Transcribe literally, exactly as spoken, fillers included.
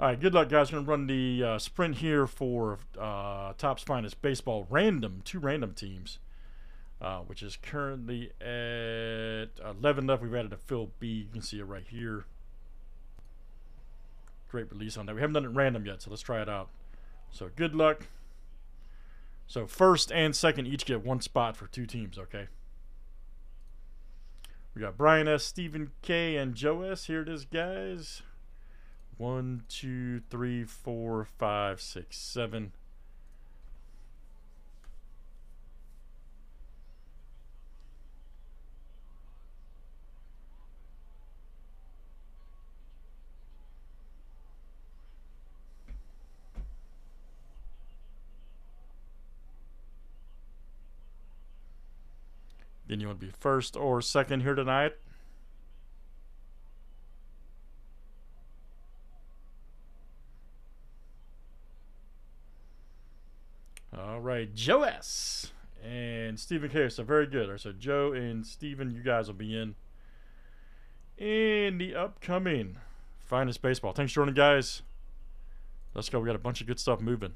All right, good luck, guys. We're going to run the uh, sprint here for uh, Topps Finest Baseball random, two random teams, uh, which is currently at eleven left. We've added a Phil B. You can see it right here. Great release on that. We haven't done it random yet, so let's try it out. So good luck. So first and second each get one spot for two teams, okay? We got Brian S., Stephen K., and Joe S. Here it is, guys. One, two, three, four, five, six, seven. Then you want to be first or second here tonight. All right, Joe S. and Stephen K. So very good. So Joe and Stephen, you guys will be in in the upcoming Finest Baseball. Thanks, Jordan, guys. Let's go. We got a bunch of good stuff moving.